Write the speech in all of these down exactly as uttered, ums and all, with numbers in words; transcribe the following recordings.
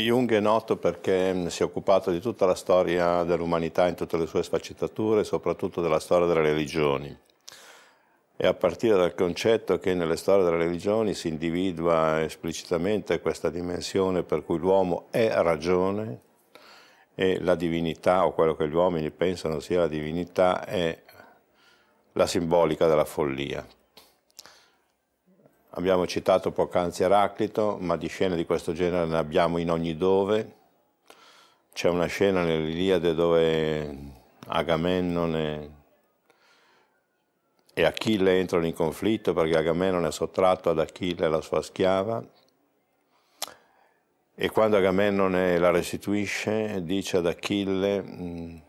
Jung è noto perché si è occupato di tutta la storia dell'umanità in tutte le sue sfaccettature, soprattutto della storia delle religioni. E a partire dal concetto che nelle storie delle religioni si individua esplicitamente questa dimensione per cui l'uomo è ragione e la divinità, o quello che gli uomini pensano sia la divinità, è la simbolica della follia. Abbiamo citato poc'anzi Eraclito, ma di scene di questo genere ne abbiamo in ogni dove. C'è una scena nell'Iliade dove Agamennone e Achille entrano in conflitto perché Agamennone ha sottratto ad Achille la sua schiava, e quando Agamennone la restituisce dice ad Achille: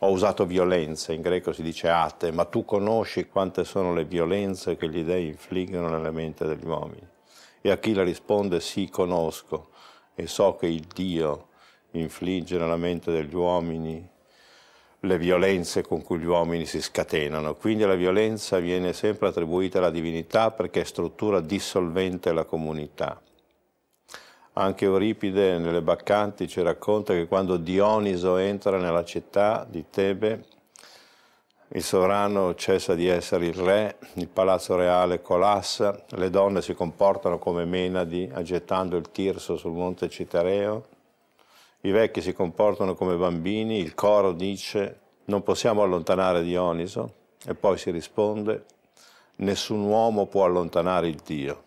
ho usato violenze, in greco si dice ate, ma tu conosci quante sono le violenze che gli dei infliggono nella mente degli uomini? E Achille risponde: sì, conosco, e so che il Dio infligge nella mente degli uomini le violenze con cui gli uomini si scatenano. Quindi la violenza viene sempre attribuita alla divinità perché è struttura dissolvente la comunità. Anche Euripide nelle Baccanti ci racconta che quando Dioniso entra nella città di Tebe, il sovrano cessa di essere il re, il palazzo reale collassa, le donne si comportano come menadi agitando il tirso sul monte Citareo, i vecchi si comportano come bambini, il coro dice non possiamo allontanare Dioniso, e poi si risponde nessun uomo può allontanare il Dio.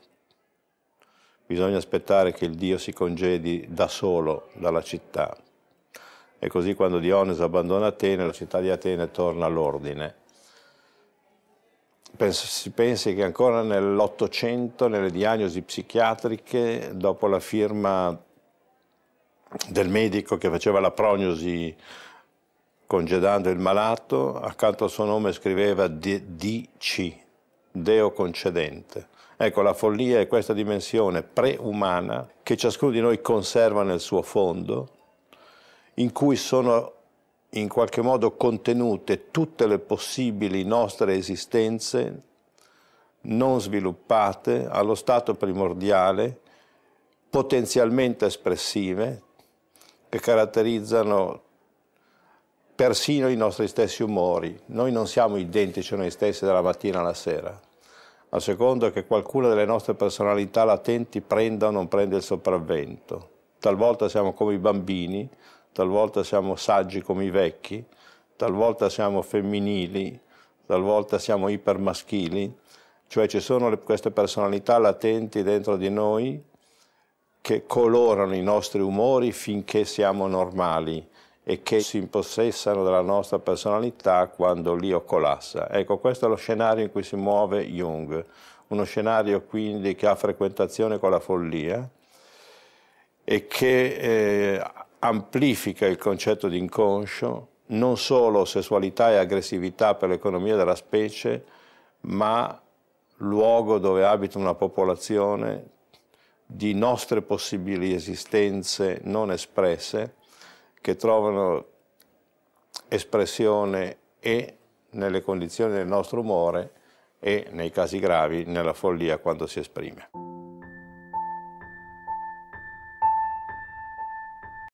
Bisogna aspettare che il Dio si congedi da solo dalla città. E così quando Dioniso abbandona Atene, la città di Atene torna all'ordine. Si pensi che ancora nell'Ottocento, nelle diagnosi psichiatriche, dopo la firma del medico che faceva la prognosi congedando il malato, accanto al suo nome scriveva D C, Deo Concedente. Ecco, la follia è questa dimensione preumana che ciascuno di noi conserva nel suo fondo, in cui sono in qualche modo contenute tutte le possibili nostre esistenze non sviluppate allo stato primordiale, potenzialmente espressive, che caratterizzano persino i nostri stessi umori. Noi non siamo identici a noi stessi dalla mattina alla sera. A seconda che qualcuna delle nostre personalità latenti prenda o non prenda il sopravvento. Talvolta siamo come i bambini, talvolta siamo saggi come i vecchi, talvolta siamo femminili, talvolta siamo ipermaschili, cioè ci sono le, queste personalità latenti dentro di noi che colorano i nostri umori finché siamo normali e che si impossessano della nostra personalità quando l'io collassa. Ecco, questo è lo scenario in cui si muove Jung, uno scenario quindi che ha frequentazione con la follia e che eh, amplifica il concetto di inconscio, non solo sessualità e aggressività per l'economia della specie, ma luogo dove abita una popolazione di nostre possibili esistenze non espresse, che trovano espressione e nelle condizioni del nostro umore e, nei casi gravi, nella follia quando si esprime.